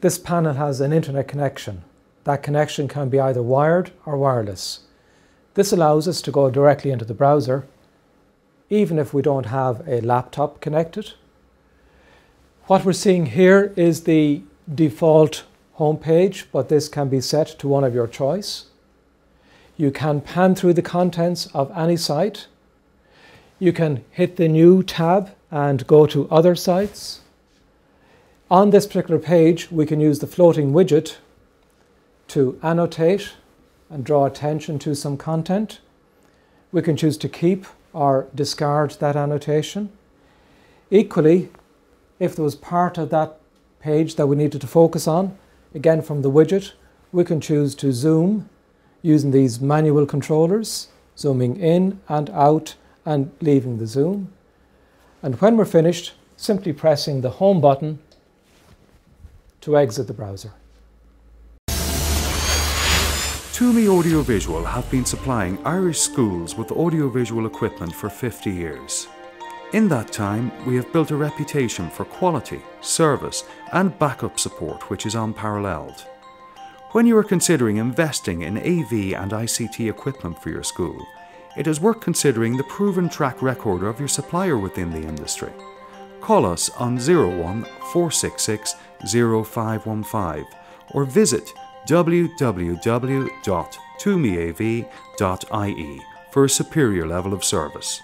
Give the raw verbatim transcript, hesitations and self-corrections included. This panel has an internet connection. That connection can be either wired or wireless. This allows us to go directly into the browser, even if we don't have a laptop connected. What we're seeing here is the default homepage, but this can be set to one of your choice. You can pan through the contents of any site. You can hit the New tab and go to Other Sites. On this particular page, we can use the floating widget to annotate and draw attention to some content. We can choose to keep or discard that annotation. Equally, if there was part of that page that we needed to focus on, again from the widget, we can choose to zoom using these manual controllers, zooming in and out and leaving the zoom. And when we're finished, simply pressing the home button to exit the browser. Toomey Audiovisual have been supplying Irish schools with audiovisual equipment for fifty years. In that time, we have built a reputation for quality, service and backup support which is unparalleled. When you are considering investing in A V and I C T equipment for your school, it is worth considering the proven track record of your supplier within the industry. Call us on zero one, four six six, zero five one five or visit w w w dot toomey a v dot i e for a superior level of service.